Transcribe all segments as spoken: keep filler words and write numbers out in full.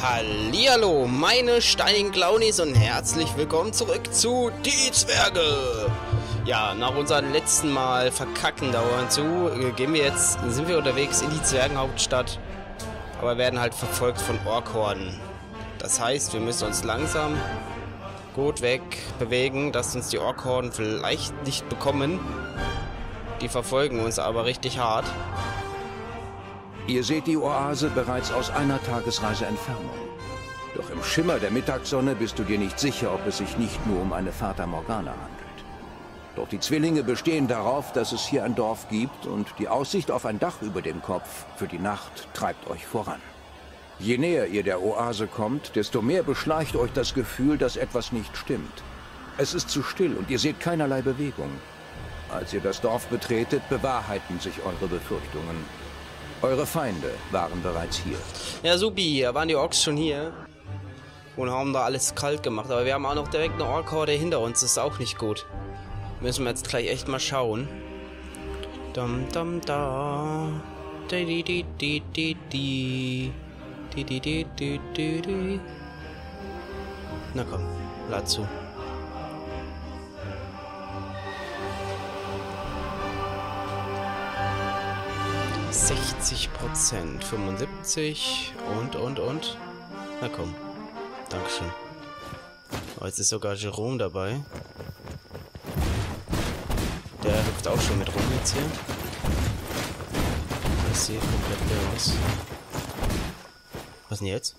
Hallihallo, meine steinigen Clownies und herzlich willkommen zurück zu Die Zwerge! Ja, nach unserem letzten Mal verkacken dauernd zu, gehen wir jetzt, sind wir unterwegs in die Zwergenhauptstadt, aber werden halt verfolgt von Orkhorn. Das heißt, wir müssen uns langsam gut wegbewegen, dass uns die Orkhorn vielleicht nicht bekommen. Die verfolgen uns aber richtig hart. Ihr seht die Oase bereits aus einer Tagesreise Entfernung. Doch im Schimmer der Mittagssonne bist du dir nicht sicher, ob es sich nicht nur um eine Fata Morgana handelt. Doch die Zwillinge bestehen darauf, dass es hier ein Dorf gibt und die Aussicht auf ein Dach über dem Kopf für die Nacht treibt euch voran. Je näher ihr der Oase kommt, desto mehr beschleicht euch das Gefühl, dass etwas nicht stimmt. Es ist zu still und ihr seht keinerlei Bewegung. Als ihr das Dorf betretet, bewahrheiten sich eure Befürchtungen. Eure Feinde waren bereits hier. Ja, supi, da waren die Orks schon hier. Und haben da alles kalt gemacht. Aber wir haben auch noch direkt eine Orkhorde hinter uns. Das ist auch nicht gut. Müssen wir jetzt gleich echt mal schauen. Dum, dum, da. Di, di, di, di, di. Di, di, di, di, di, di. Na komm, lad zu. sechzig Prozent, fünfundsiebzig und, und, und. Na komm. Dankeschön. Oh, jetzt ist sogar Jerome dabei. Der hüpft auch schon mit rum jetzt hier. Das sieht komplett leer aus. Was denn jetzt?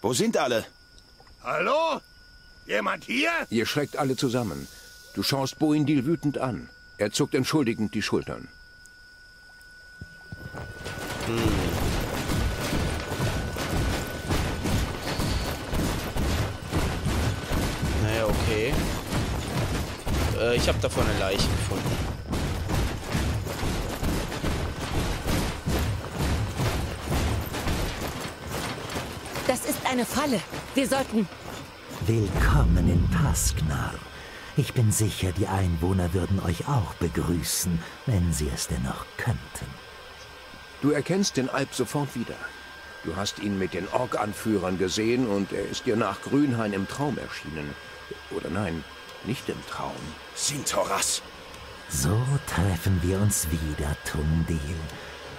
Wo sind alle? Hallo? Jemand hier? Ihr schreckt alle zusammen. Du schaust Boindil wütend an. Er zuckt entschuldigend die Schultern. Hm. Naja, okay. Äh, ich habe davon eine Leiche gefunden. Das ist eine Falle. Wir sollten... Willkommen in Pasknar. Ich bin sicher, die Einwohner würden euch auch begrüßen, wenn sie es denn noch könnten. Du erkennst den Alp sofort wieder. Du hast ihn mit den Ork-Anführern gesehen und er ist dir nach Grünhain im Traum erschienen. Oder nein, nicht im Traum. Sinthoras! So treffen wir uns wieder, Tungdil.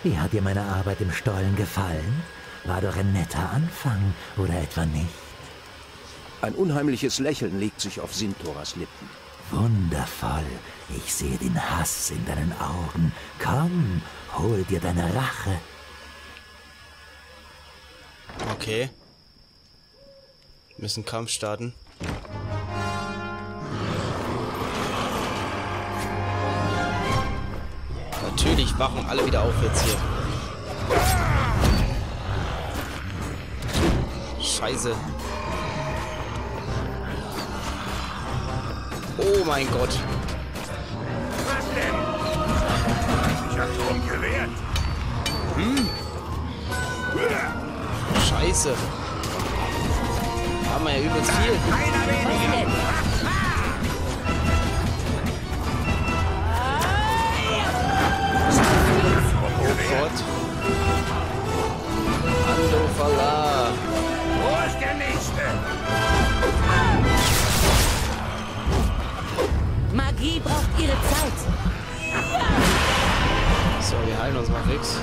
Wie hat dir meine Arbeit im Stollen gefallen? War doch ein netter Anfang, oder etwa nicht? Ein unheimliches Lächeln legt sich auf Sinthoras Lippen. Wundervoll. Ich sehe den Hass in deinen Augen. Komm, hol dir deine Rache. Okay. Wir müssen Kampf starten. Natürlich wachen alle wieder auf jetzt hier. Scheiße. Oh mein Gott. Was denn? Ich hab drum gewehrt. Hm. Scheiße. Haben wir ja übelst viel. Keiner will ihn. Oh Gott. Andôkaï. Wo ist der Nächste? Magie braucht ihre Zeit. So, wir heilen uns mal fix.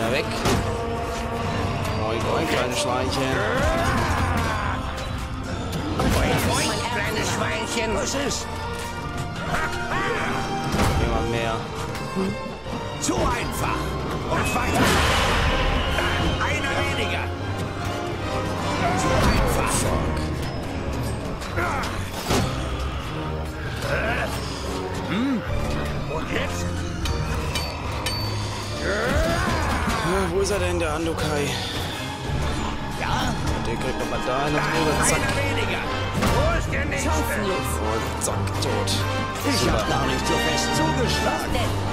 Ja, weg. Moin, moin, kleine Schweinchen. Moin, moin, kleine Schweinchen. Was ist? Immer mehr. Hm? Zu einfach. Und weiter. Dann einer weniger. Zu einfach. Fuck. Hm. Und jetzt? Ja, wo ist er denn, der Andôkaï? Ja? Der kriegt nochmal da hin und drüber, zack. Wo ist der Nächste? Und zack, tot. Ich Super. hab gar nicht so fest zugeschlagen.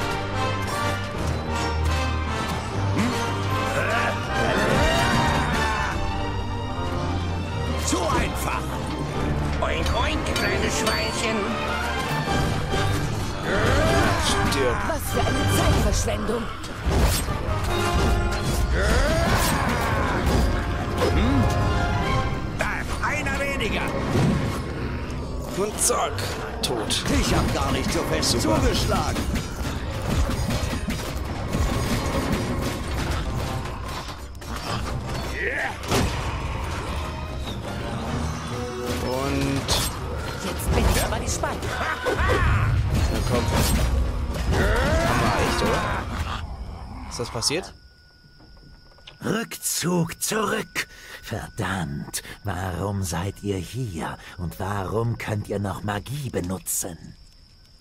Zu einfach! Oink, oink, kleine Schweinchen! Stirb! Was für eine Zeitverschwendung! Landung. Hm? Da, einer weniger. Und zack, tot. Ich hab gar nicht so fest Super. zugeschlagen. Und... Jetzt bin ich aber gespannt. Na komm. War echt, oder? Ist das passiert? Rückzug zurück! Verdammt, warum seid ihr hier? Und warum könnt ihr noch Magie benutzen?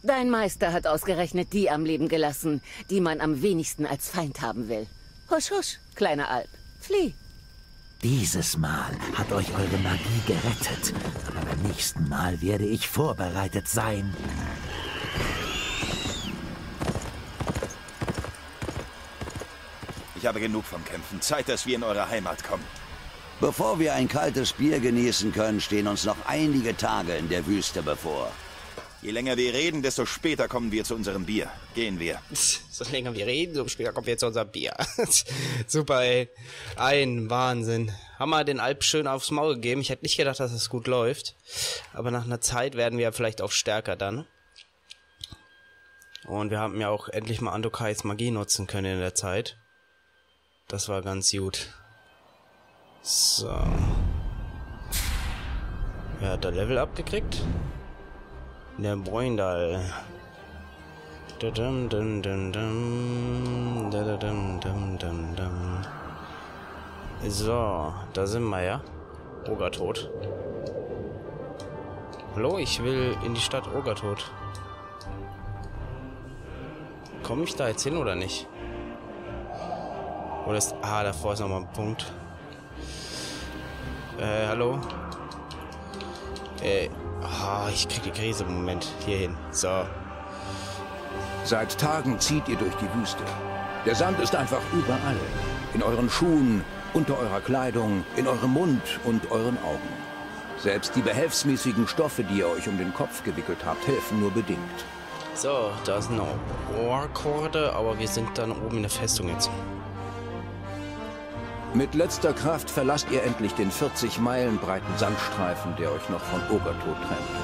Dein Meister hat ausgerechnet die am Leben gelassen, die man am wenigsten als Feind haben will. Husch, husch, kleiner Alp, flieh! Dieses Mal hat euch eure Magie gerettet, aber beim nächsten Mal werde ich vorbereitet sein. Ich habe genug vom Kämpfen. Zeit, dass wir in eure Heimat kommen. Bevor wir ein kaltes Bier genießen können, stehen uns noch einige Tage in der Wüste bevor. Je länger wir reden, desto später kommen wir zu unserem Bier. Gehen wir. So länger wir reden, desto später kommen wir zu unserem Bier. Super, ey. Ein Wahnsinn. Haben wir den Alp schön aufs Maul gegeben. Ich hätte nicht gedacht, dass das gut läuft. Aber nach einer Zeit werden wir vielleicht auch stärker dann. Und wir haben ja auch endlich mal Andôkaïs Magie nutzen können in der Zeit. Das war ganz gut. So. Wer hat da Level abgekriegt? Der Boindal. So, da sind wir ja. Ogertod. Hallo, ich will in die Stadt Ogertod. Komme ich da jetzt hin oder nicht? Oder ist... Ah, davor ist nochmal ein Punkt. Äh, hallo? Äh, oh, ich krieg die Krise im Moment. Hier hin. So. Seit Tagen zieht ihr durch die Wüste. Der Sand ist einfach überall. In euren Schuhen, unter eurer Kleidung, in eurem Mund und euren Augen. Selbst die behelfsmäßigen Stoffe, die ihr euch um den Kopf gewickelt habt, helfen nur bedingt. So, da ist noch Orkhorde, aber wir sind dann oben in der Festung jetzt. Mit letzter Kraft verlasst ihr endlich den vierzig Meilen breiten Sandstreifen, der euch noch von Ogertod trennt.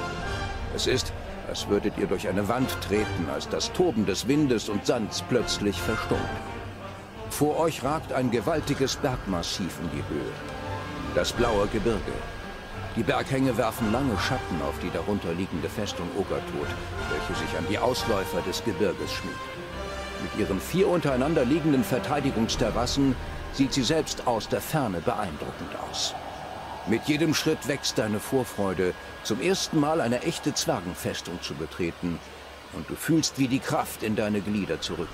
Es ist, als würdet ihr durch eine Wand treten, als das Toben des Windes und Sands plötzlich verstummt. Vor euch ragt ein gewaltiges Bergmassiv in die Höhe. Das Blaue Gebirge. Die Berghänge werfen lange Schatten auf die darunter liegende Festung Ogertod, welche sich an die Ausläufer des Gebirges schmiegt. Mit ihren vier untereinander liegenden Verteidigungsterrassen sieht sie selbst aus der Ferne beeindruckend aus. Mit jedem Schritt wächst deine Vorfreude, zum ersten Mal eine echte Zwergenfestung zu betreten, und du fühlst, wie die Kraft in deine Glieder zurückkehrt.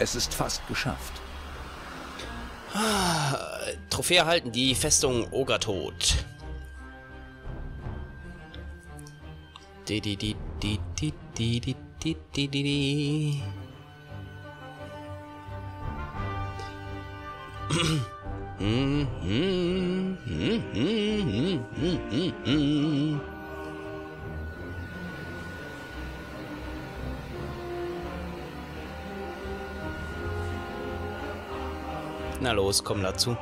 Es ist fast geschafft. Ah, Trophäe erhalten, die Festung Ogertod. Di di di di di di di di di di. Na los, komm dazu.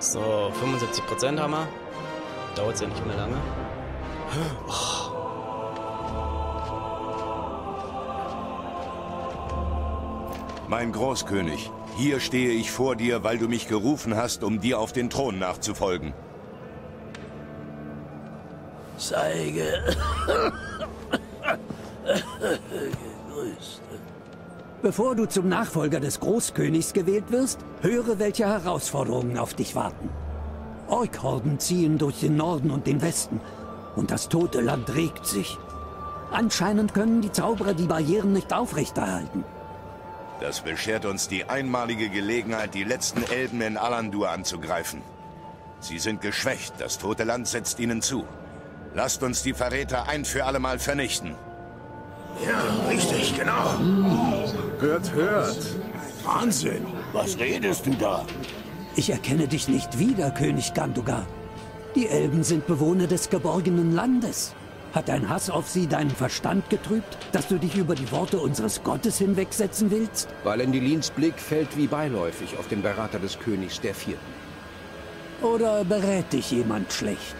So, fünfundsiebzig Prozent haben wir. Dauert es ja nicht mehr lange. Oh. Mein Großkönig, hier stehe ich vor dir, weil du mich gerufen hast, um dir auf den Thron nachzufolgen. Zeige. Gegrüßt. Bevor du zum Nachfolger des Großkönigs gewählt wirst, höre, welche Herausforderungen auf dich warten. Orkhorden ziehen durch den Norden und den Westen, und das tote Land regt sich. Anscheinend können die Zauberer die Barrieren nicht aufrechterhalten. Das beschert uns die einmalige Gelegenheit, die letzten Elben in Alandur anzugreifen. Sie sind geschwächt, das tote Land setzt ihnen zu. Lasst uns die Verräter ein für allemal vernichten. Ja, richtig, genau. Hört, hört. Wahnsinn. Was redest du da? Ich erkenne dich nicht wieder, König Gandogar. Die Elben sind Bewohner des geborgenen Landes. Hat dein Hass auf sie deinen Verstand getrübt, dass du dich über die Worte unseres Gottes hinwegsetzen willst? Balendilins Blick fällt wie beiläufig auf den Berater des Königs, der Vierten. Oder berät dich jemand schlecht?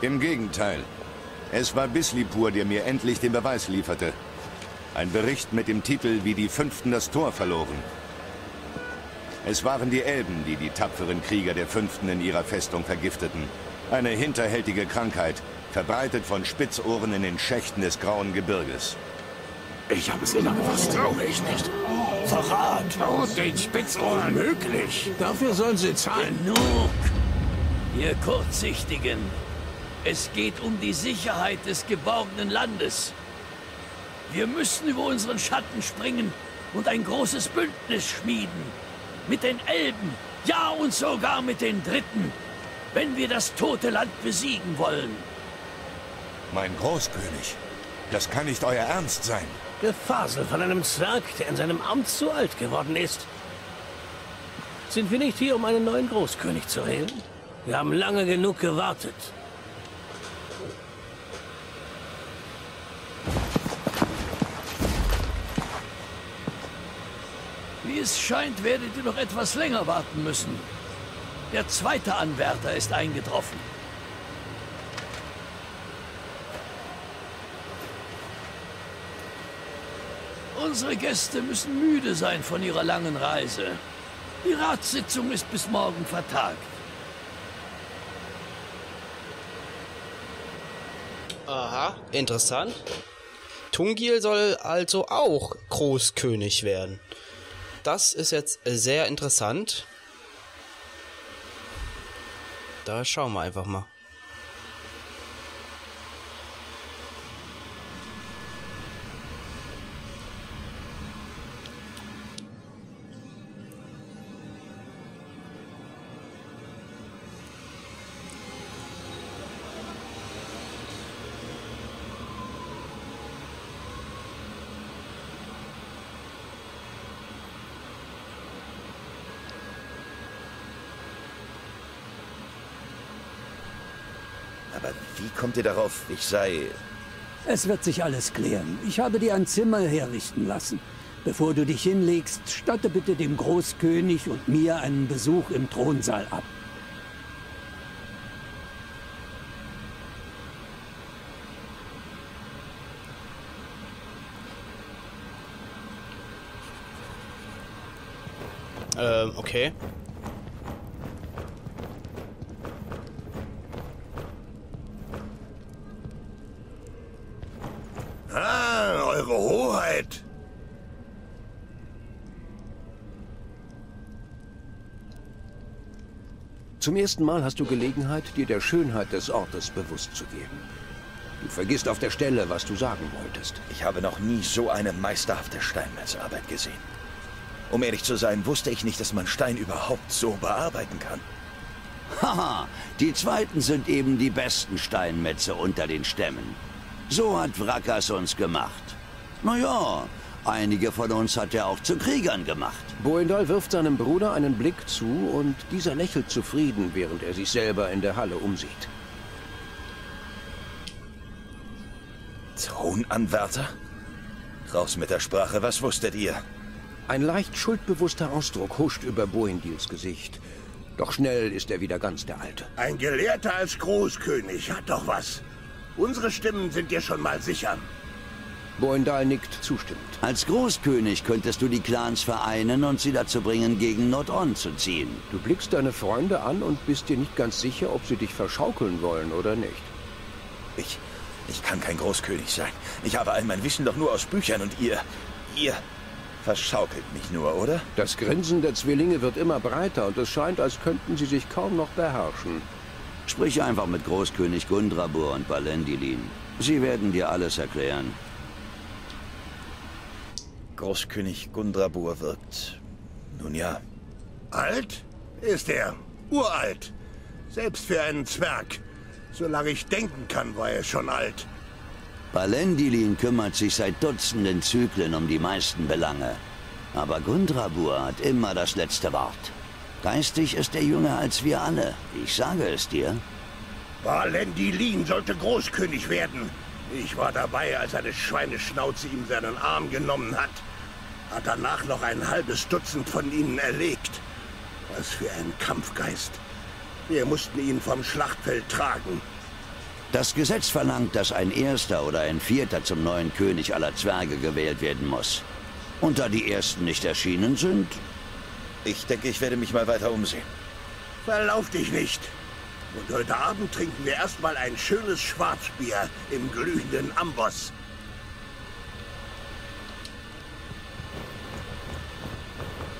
Im Gegenteil. Es war Bislipur, der mir endlich den Beweis lieferte. Ein Bericht mit dem Titel, wie die Fünften das Tor verloren. Es waren die Elben, die die tapferen Krieger der Fünften in ihrer Festung vergifteten. Eine hinterhältige Krankheit, verbreitet von Spitzohren in den Schächten des Grauen Gebirges. Ich habe es immer gewusst. Glaube ich nicht. Verrat! Tod den Spitzohren! Möglich! Dafür sollen sie zahlen. Genug! Ihr Kurzsichtigen! Es geht um die Sicherheit des geborgenen Landes. Wir müssen über unseren Schatten springen und ein großes Bündnis schmieden. Mit den Elben, ja und sogar mit den Dritten. Wenn wir das tote Land besiegen wollen. Mein Großkönig, das kann nicht euer Ernst sein. Gefasel von einem Zwerg, der in seinem Amt zu alt geworden ist. Sind wir nicht hier, um einen neuen Großkönig zu wählen? Wir haben lange genug gewartet. Wie es scheint, werdet ihr noch etwas länger warten müssen. Der zweite Anwärter ist eingetroffen. Unsere Gäste müssen müde sein von ihrer langen Reise. Die Ratssitzung ist bis morgen vertagt. Aha, interessant. Tungdil soll also auch Großkönig werden. Das ist jetzt sehr interessant. Da schauen wir einfach mal. Aber wie kommt ihr darauf, ich sei... Es wird sich alles klären. Ich habe dir ein Zimmer herrichten lassen. Bevor du dich hinlegst, statte bitte dem Großkönig und mir einen Besuch im Thronsaal ab. Ähm, okay. Hoheit. Zum ersten Mal hast du Gelegenheit, dir der Schönheit des Ortes bewusst zu werden. Du vergisst auf der Stelle, was du sagen wolltest. Ich habe noch nie so eine meisterhafte Steinmetzarbeit gesehen. Um ehrlich zu sein, wusste ich nicht, dass man Stein überhaupt so bearbeiten kann. Haha, die Zweiten sind eben die besten Steinmetze unter den Stämmen. So hat Vrakas uns gemacht. Naja, einige von uns hat er auch zu Kriegern gemacht. Boindal wirft seinem Bruder einen Blick zu und dieser lächelt zufrieden, während er sich selber in der Halle umsieht. Thronanwärter? Raus mit der Sprache, was wusstet ihr? Ein leicht schuldbewusster Ausdruck huscht über Boindils Gesicht. Doch schnell ist er wieder ganz der Alte. Ein Gelehrter als Großkönig hat doch was. Unsere Stimmen sind dir schon mal sicher. Boendal nickt zustimmt. Als Großkönig könntest du die Clans vereinen und sie dazu bringen, gegen Nôd'onn zu ziehen. Du blickst deine Freunde an und bist dir nicht ganz sicher, ob sie dich verschaukeln wollen oder nicht. Ich... ich kann kein Großkönig sein. Ich habe all mein Wissen doch nur aus Büchern und ihr... ihr... verschaukelt mich nur, oder? Das Grinsen der Zwillinge wird immer breiter und es scheint, als könnten sie sich kaum noch beherrschen. Sprich einfach mit Großkönig Gundrabur und Balendilin. Sie werden dir alles erklären. Großkönig Gundrabur wirkt... nun ja. Alt ist er. Uralt. Selbst für einen Zwerg. Solange ich denken kann, war er schon alt. Balendilin kümmert sich seit Dutzenden Zyklen um die meisten Belange. Aber Gundrabur hat immer das letzte Wort. Geistig ist er jünger als wir alle. Ich sage es dir. Balendilin sollte Großkönig werden. Ich war dabei, als eine Schweineschnauze ihm seinen Arm genommen hat. Hat danach noch ein halbes Dutzend von ihnen erlegt. Was für ein Kampfgeist. Wir mussten ihn vom Schlachtfeld tragen. Das Gesetz verlangt, dass ein Erster oder ein Vierter zum neuen König aller Zwerge gewählt werden muss. Und da die Ersten nicht erschienen sind... Ich denke, ich werde mich mal weiter umsehen. Verlauf dich nicht. Und heute Abend trinken wir erstmal ein schönes Schwarzbier im glühenden Amboss.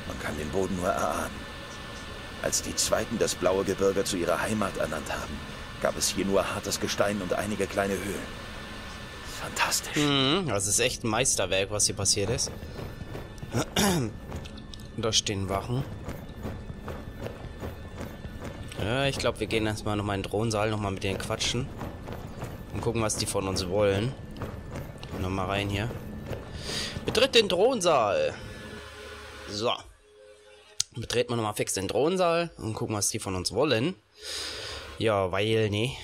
Man kann den Boden nur erahnen. Als die Zweiten das Blaue Gebirge zu ihrer Heimat ernannt haben, gab es hier nur hartes Gestein und einige kleine Höhlen. Fantastisch. Mhm, das ist echt ein Meisterwerk, was hier passiert ist. Da stehen Wachen. Ja, ich glaube, wir gehen erstmal nochmal in den Thronsaal, nochmal mit denen quatschen. Und gucken, was die von uns wollen. Nochmal rein hier. Betritt den Thronsaal. So. Betreten wir nochmal fix den Thronsaal und gucken, was die von uns wollen. Ja, weil, nee.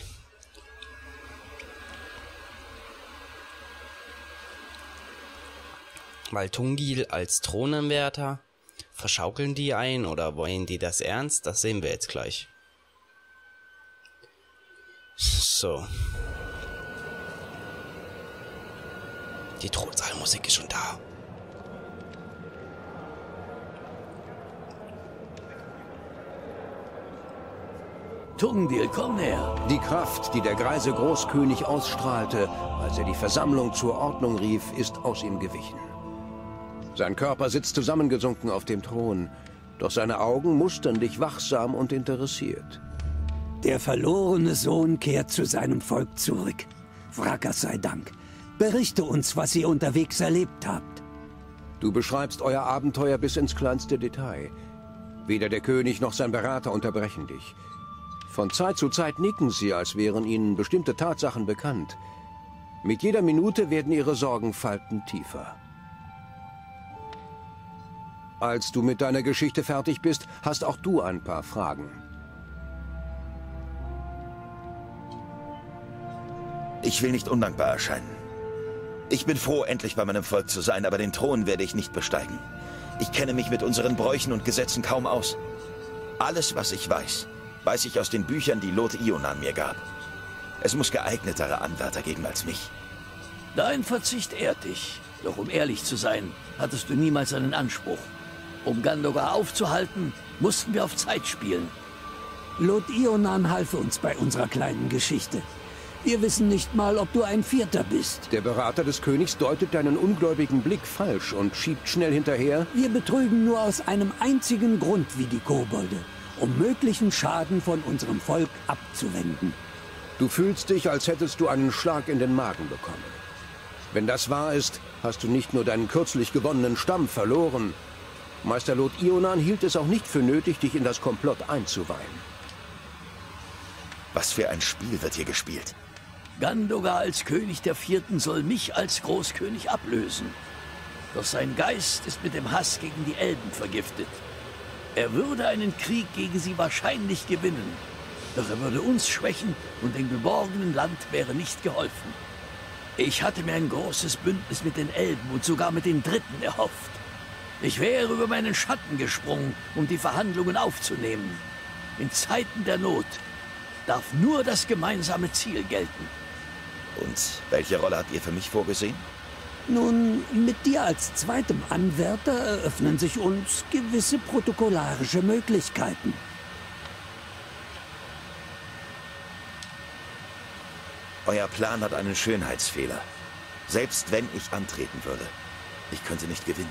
Weil Tungdil als Thronanwärter, verschaukeln die ein oder wollen die das ernst? Das sehen wir jetzt gleich. So. Die Thronsaalmusik ist schon da. Tungdil, komm näher! Die Kraft, die der greise Großkönig ausstrahlte, als er die Versammlung zur Ordnung rief, ist aus ihm gewichen. Sein Körper sitzt zusammengesunken auf dem Thron, doch seine Augen mustern dich wachsam und interessiert. Der verlorene Sohn kehrt zu seinem Volk zurück. Vrakas sei Dank. Berichte uns, was ihr unterwegs erlebt habt. Du beschreibst euer Abenteuer bis ins kleinste Detail. Weder der König noch sein Berater unterbrechen dich. Von Zeit zu Zeit nicken sie, als wären ihnen bestimmte Tatsachen bekannt. Mit jeder Minute werden ihre Sorgenfalten tiefer. Als du mit deiner Geschichte fertig bist, hast auch du ein paar Fragen. Ich will nicht undankbar erscheinen. Ich bin froh, endlich bei meinem Volk zu sein, aber den Thron werde ich nicht besteigen. Ich kenne mich mit unseren Bräuchen und Gesetzen kaum aus. Alles, was ich weiß... weiß ich aus den Büchern, die Lot-Ionan mir gab. Es muss geeignetere Anwärter geben als mich. Dein Verzicht ehrt dich. Doch um ehrlich zu sein, hattest du niemals einen Anspruch. Um Gandogar aufzuhalten, mussten wir auf Zeit spielen. Lot-Ionan half uns bei unserer kleinen Geschichte. Wir wissen nicht mal, ob du ein Vierter bist. Der Berater des Königs deutet deinen ungläubigen Blick falsch und schiebt schnell hinterher. Wir betrügen nur aus einem einzigen Grund wie die Kobolde. Um möglichen Schaden von unserem Volk abzuwenden. Du fühlst dich, als hättest du einen Schlag in den Magen bekommen. Wenn das wahr ist, hast du nicht nur deinen kürzlich gewonnenen Stamm verloren. Meister Lot-Ionan hielt es auch nicht für nötig, dich in das Komplott einzuweihen. Was für ein Spiel wird hier gespielt? Gandogar als König der Vierten soll mich als Großkönig ablösen. Doch sein Geist ist mit dem Hass gegen die Elben vergiftet. Er würde einen Krieg gegen sie wahrscheinlich gewinnen. Doch er würde uns schwächen und dem geborgenen Land wäre nicht geholfen. Ich hatte mir ein großes Bündnis mit den Elben und sogar mit den Dritten erhofft. Ich wäre über meinen Schatten gesprungen, um die Verhandlungen aufzunehmen. In Zeiten der Not darf nur das gemeinsame Ziel gelten. Und welche Rolle habt ihr für mich vorgesehen? Nun, mit dir als zweitem Anwärter eröffnen sich uns gewisse protokollarische Möglichkeiten. Euer Plan hat einen Schönheitsfehler. Selbst wenn ich antreten würde, ich könnte nicht gewinnen.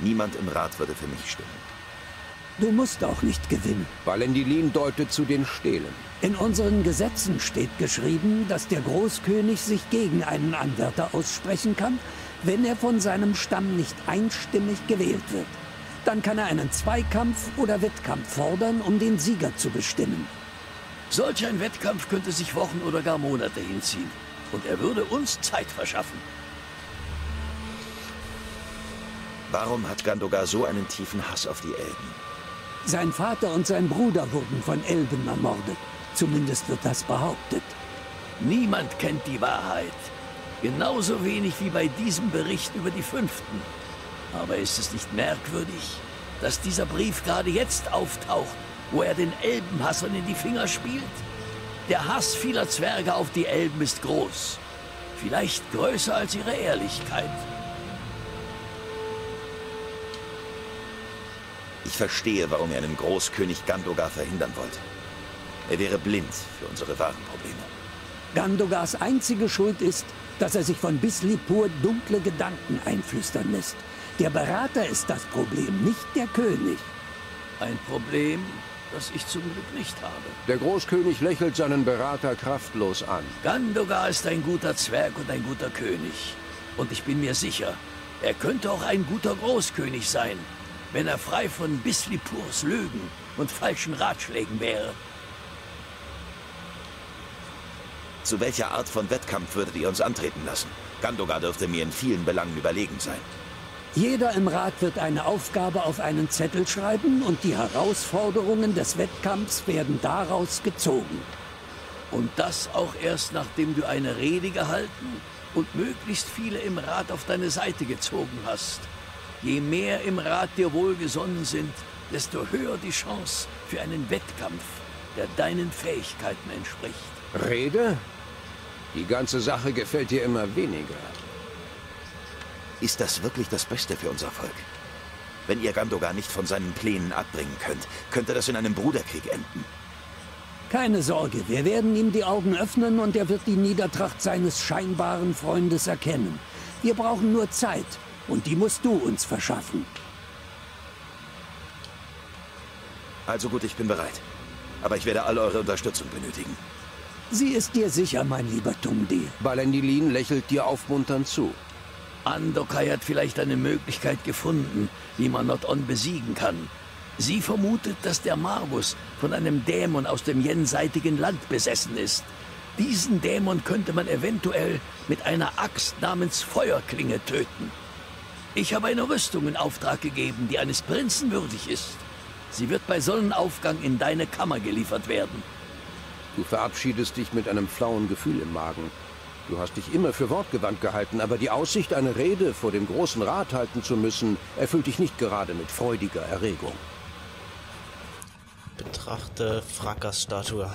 Niemand im Rat würde für mich stimmen. Du musst auch nicht gewinnen. Balendilin deutet zu den Stelen. In unseren Gesetzen steht geschrieben, dass der Großkönig sich gegen einen Anwärter aussprechen kann, wenn er von seinem Stamm nicht einstimmig gewählt wird. Dann kann er einen Zweikampf oder Wettkampf fordern, um den Sieger zu bestimmen. Solch ein Wettkampf könnte sich Wochen oder gar Monate hinziehen. Und er würde uns Zeit verschaffen. Warum hat Gandogar so einen tiefen Hass auf die Elben? Sein Vater und sein Bruder wurden von Elben ermordet. Zumindest wird das behauptet. Niemand kennt die Wahrheit. Genauso wenig wie bei diesem Bericht über die Fünften. Aber ist es nicht merkwürdig, dass dieser Brief gerade jetzt auftaucht, wo er den Elbenhassern in die Finger spielt? Der Hass vieler Zwerge auf die Elben ist groß. Vielleicht größer als ihre Ehrlichkeit. Ich verstehe, warum er einen Großkönig Gandogar verhindern wollte. Er wäre blind für unsere wahren Probleme. Gandogars einzige Schuld ist, dass er sich von Bislipur dunkle Gedanken einflüstern lässt. Der Berater ist das Problem, nicht der König. Ein Problem, das ich zum Glück nicht habe. Der Großkönig lächelt seinen Berater kraftlos an. Gandogar ist ein guter Zwerg und ein guter König. Und ich bin mir sicher, er könnte auch ein guter Großkönig sein, wenn er frei von Bislipurs Lügen und falschen Ratschlägen wäre. Zu welcher Art von Wettkampf würdet ihr uns antreten lassen? Gandogar dürfte mir in vielen Belangen überlegen sein. Jeder im Rat wird eine Aufgabe auf einen Zettel schreiben und die Herausforderungen des Wettkampfs werden daraus gezogen. Und das auch erst, nachdem du eine Rede gehalten und möglichst viele im Rat auf deine Seite gezogen hast. Je mehr im Rat dir wohlgesonnen sind, desto höher die Chance für einen Wettkampf, der deinen Fähigkeiten entspricht. Rede? Die ganze Sache gefällt dir immer weniger. Ist das wirklich das Beste für unser Volk? Wenn ihr Gandogar nicht von seinen Plänen abbringen könnt, könnte das in einem Bruderkrieg enden. Keine Sorge, wir werden ihm die Augen öffnen und er wird die Niedertracht seines scheinbaren Freundes erkennen. Wir brauchen nur Zeit und die musst du uns verschaffen. Also gut, ich bin bereit. Aber ich werde all eure Unterstützung benötigen. Sie ist dir sicher, mein lieber Tungdil. Balendilin lächelt dir aufmunternd zu. Andôkaï hat vielleicht eine Möglichkeit gefunden, wie man Nôd'onn besiegen kann. Sie vermutet, dass der Marbus von einem Dämon aus dem jenseitigen Land besessen ist. Diesen Dämon könnte man eventuell mit einer Axt namens Feuerklinge töten. Ich habe eine Rüstung in Auftrag gegeben, die eines Prinzen würdig ist. Sie wird bei Sonnenaufgang in deine Kammer geliefert werden. Du verabschiedest dich mit einem flauen Gefühl im Magen. Du hast dich immer für wortgewandt gehalten, aber die Aussicht, eine Rede vor dem Großen Rat halten zu müssen, erfüllt dich nicht gerade mit freudiger Erregung. Betrachte Vrakas-Statue.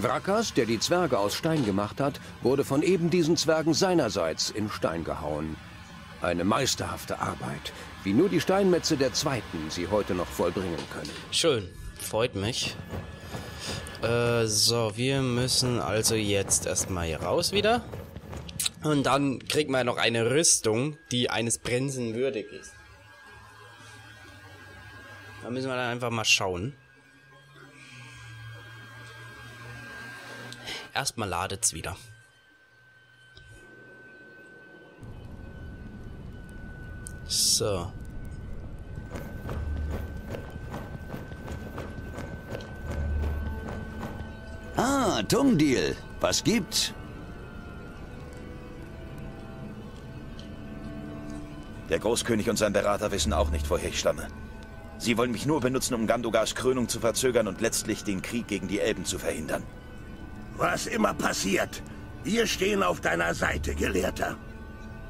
Vrakas, der die Zwerge aus Stein gemacht hat, wurde von eben diesen Zwergen seinerseits in Stein gehauen. Eine meisterhafte Arbeit, wie nur die Steinmetze der Zweiten sie heute noch vollbringen können. Schön, freut mich. So, wir müssen also jetzt erstmal hier raus wieder. Und dann kriegen wir noch eine Rüstung, die eines Prinzen würdig ist. Da müssen wir dann einfach mal schauen. Erstmal ladet's wieder. So. Ah, Tungdil, was gibt's? Der Großkönig und sein Berater wissen auch nicht, woher ich stamme. Sie wollen mich nur benutzen, um Gandogars Krönung zu verzögern und letztlich den Krieg gegen die Elben zu verhindern. Was immer passiert, wir stehen auf deiner Seite, Gelehrter.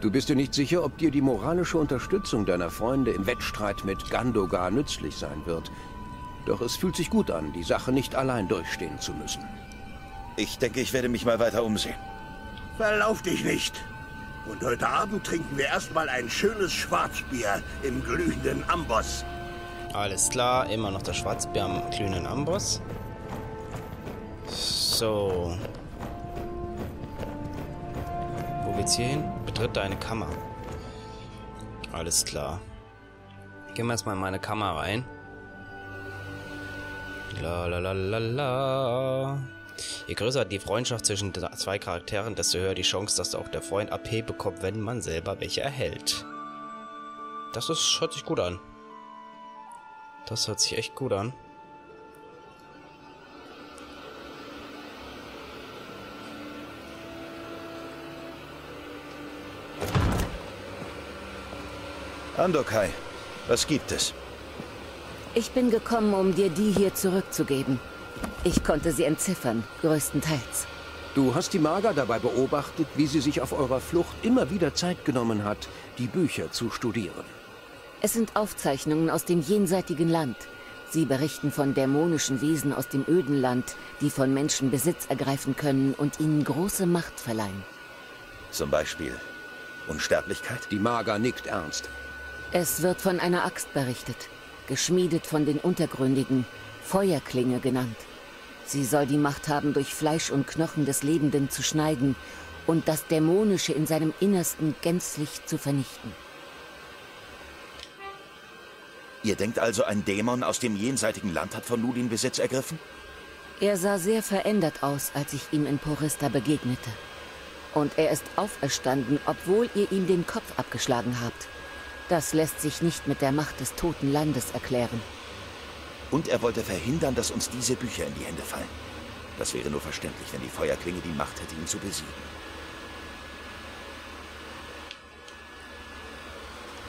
Du bist dir nicht sicher, ob dir die moralische Unterstützung deiner Freunde im Wettstreit mit Gandogar nützlich sein wird. Doch es fühlt sich gut an, die Sache nicht allein durchstehen zu müssen. Ich denke, ich werde mich mal weiter umsehen. Verlauf dich nicht. Und heute Abend trinken wir erstmal ein schönes Schwarzbier im glühenden Amboss. Alles klar, immer noch das Schwarzbier am glühenden Amboss. So. Wo geht's hier hin? Betritt deine Kammer. Alles klar. Gehen wir jetzt mal in meine Kammer rein. La la la la la. Je größer die Freundschaft zwischen zwei Charakteren, desto höher die Chance, dass auch der Freund A P bekommt, wenn man selber welche erhält. Das ist, hört sich gut an. Das hört sich echt gut an. Andôkaï, was gibt es? Ich bin gekommen, um dir die hier zurückzugeben. Ich konnte sie entziffern, größtenteils. Du hast die Maga dabei beobachtet, wie sie sich auf eurer Flucht immer wieder Zeit genommen hat, die Bücher zu studieren. Es sind Aufzeichnungen aus dem jenseitigen Land. Sie berichten von dämonischen Wesen aus dem öden Land, die von Menschen Besitz ergreifen können und ihnen große Macht verleihen. Zum Beispiel Unsterblichkeit? Die Maga nickt ernst. Es wird von einer Axt berichtet. Geschmiedet von den Untergründigen, Feuerklinge genannt. Sie soll die Macht haben, durch Fleisch und Knochen des Lebenden zu schneiden und das Dämonische in seinem Innersten gänzlich zu vernichten. Ihr denkt also, ein Dämon aus dem jenseitigen Land hat von Ludin Besitz ergriffen? Er sah sehr verändert aus, als ich ihm in Porista begegnete. Und er ist auferstanden, obwohl ihr ihm den Kopf abgeschlagen habt. Das lässt sich nicht mit der Macht des toten Landes erklären. Und er wollte verhindern, dass uns diese Bücher in die Hände fallen. Das wäre nur verständlich, wenn die Feuerklinge die Macht hätte, ihn zu besiegen.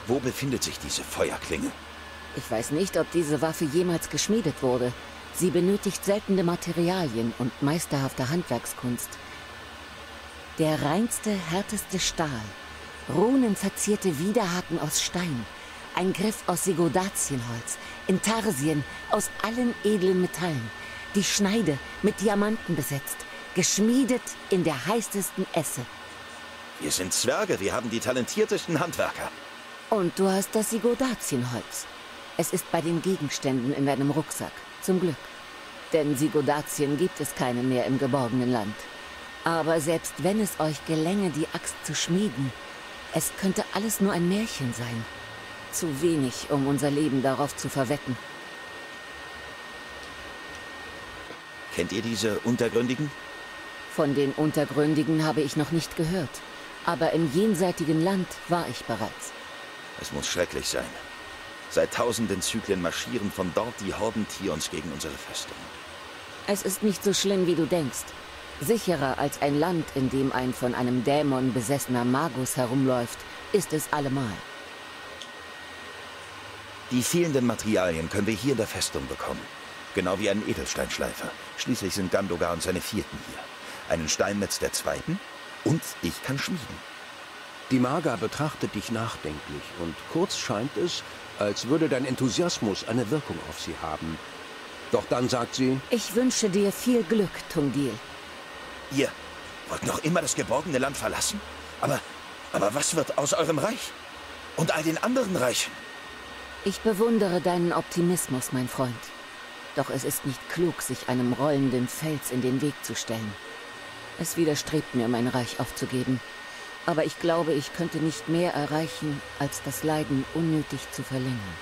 Wo befindet sich diese Feuerklinge? Ich weiß nicht, ob diese Waffe jemals geschmiedet wurde. Sie benötigt seltene Materialien und meisterhafte Handwerkskunst. Der reinste, härteste Stahl. Runenverzierte Widerhaken aus Stein, ein Griff aus Sigurdazienholz, Intarsien aus allen edlen Metallen, die Schneide mit Diamanten besetzt, geschmiedet in der heißesten Esse. Wir sind Zwerge, wir haben die talentiertesten Handwerker. Und du hast das Sigurdazienholz. Es ist bei den Gegenständen in deinem Rucksack, zum Glück. Denn Sigurdazien gibt es keine mehr im geborgenen Land. Aber selbst wenn es euch gelänge, die Axt zu schmieden, es könnte alles nur ein Märchen sein. Zu wenig, um unser Leben darauf zu verwetten. Kennt ihr diese Untergründigen? Von den Untergründigen habe ich noch nicht gehört. Aber im jenseitigen Land war ich bereits. Es muss schrecklich sein. Seit tausenden Zyklen marschieren von dort die Horden Tions gegen unsere Festung. Es ist nicht so schlimm, wie du denkst. Sicherer als ein Land, in dem ein von einem Dämon besessener Magus herumläuft, ist es allemal. Die fehlenden Materialien können wir hier in der Festung bekommen. Genau wie einen Edelsteinschleifer. Schließlich sind Gandogar und seine Vierten hier. Einen Steinmetz der Zweiten und ich kann schmieden. Die Maga betrachtet dich nachdenklich und kurz scheint es, als würde dein Enthusiasmus eine Wirkung auf sie haben. Doch dann sagt sie: Ich wünsche dir viel Glück, Tungdil. Ihr wollt noch immer das geborgene Land verlassen? Aber, aber was wird aus eurem Reich? Und all den anderen Reichen? Ich bewundere deinen Optimismus, mein Freund. Doch es ist nicht klug, sich einem rollenden Fels in den Weg zu stellen. Es widerstrebt mir, mein Reich aufzugeben. Aber ich glaube, ich könnte nicht mehr erreichen, als das Leiden unnötig zu verlängern.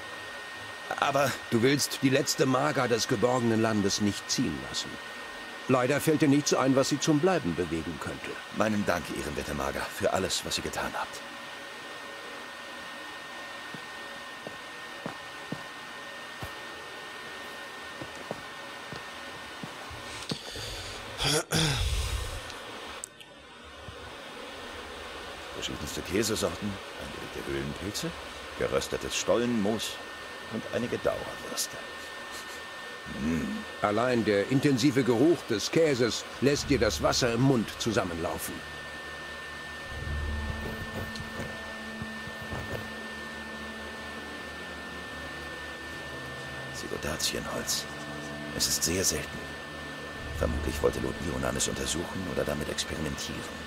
Aber du willst die letzte Maga des geborgenen Landes nicht ziehen lassen. Leider fällt dir nichts ein, was sie zum Bleiben bewegen könnte. Meinen Dank, ehrenwerte Maga, für alles, was ihr getan habt. Verschiedenste Käsesorten, eingelegte Höhlenpilze, geröstetes Stollenmoos und einige Dauerwürste. Mm. Allein der intensive Geruch des Käses lässt dir das Wasser im Mund zusammenlaufen. Sigurdazienholz. Es ist sehr selten. Vermutlich wollte Lot-Ionan es untersuchen oder damit experimentieren.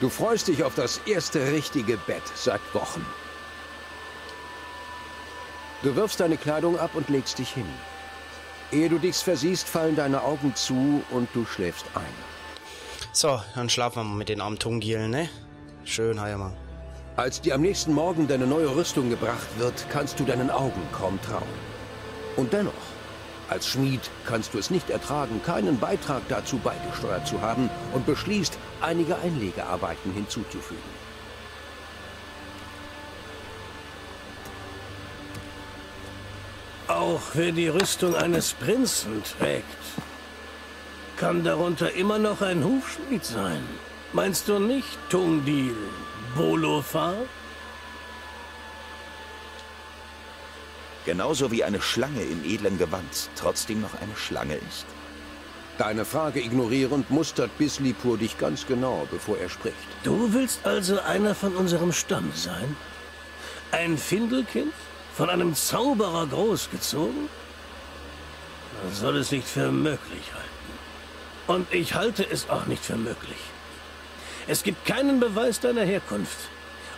Du freust dich auf das erste richtige Bett seit Wochen. Du wirfst deine Kleidung ab und legst dich hin. Ehe du dich versiehst, fallen deine Augen zu und du schläfst ein. So, dann schlafen wir mal mit den armen Tungilen, ne? Schön, Heimer. Als dir am nächsten Morgen deine neue Rüstung gebracht wird, kannst du deinen Augen kaum trauen. Und dennoch, als Schmied kannst du es nicht ertragen, keinen Beitrag dazu beigesteuert zu haben und beschließt, einige Einlegearbeiten hinzuzufügen. Auch wer die Rüstung eines Prinzen trägt, kann darunter immer noch ein Hufschmied sein. Meinst du nicht, Tungdil, Bolofar? Genauso wie eine Schlange im edlen Gewand trotzdem noch eine Schlange ist. Deine Frage ignorierend mustert Bislipur dich ganz genau, bevor er spricht. Du willst also einer von unserem Stamm sein? Ein Findelkind? Von einem Zauberer großgezogen? Man soll es nicht für möglich halten. Und ich halte es auch nicht für möglich. Es gibt keinen Beweis deiner Herkunft.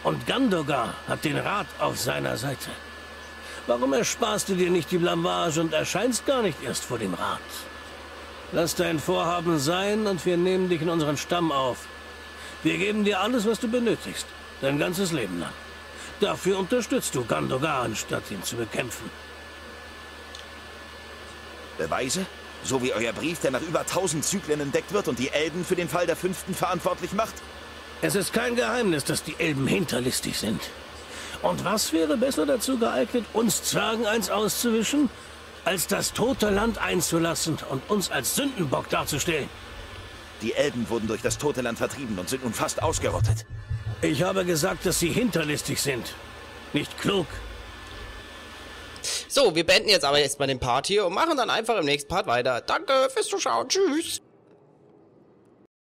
Und Gandogar hat den Rat auf seiner Seite. Warum ersparst du dir nicht die Blamage und erscheinst gar nicht erst vor dem Rat? Lass dein Vorhaben sein und wir nehmen dich in unseren Stamm auf. Wir geben dir alles, was du benötigst, dein ganzes Leben lang. Dafür unterstützt du Gandogar, anstatt ihn zu bekämpfen. Beweise? So wie euer Brief, der nach über tausend Zyklen entdeckt wird und die Elben für den Fall der Fünften verantwortlich macht? Es ist kein Geheimnis, dass die Elben hinterlistig sind. Und was wäre besser dazu geeignet, uns Zwergen eins auszuwischen, als das tote Land einzulassen und uns als Sündenbock darzustellen? Die Elben wurden durch das tote Land vertrieben und sind nun fast ausgerottet. Ich habe gesagt, dass sie hinterlistig sind, nicht klug. So, wir beenden jetzt aber jetzt mal den Part hier und machen dann einfach im nächsten Part weiter. Danke fürs Zuschauen, tschüss.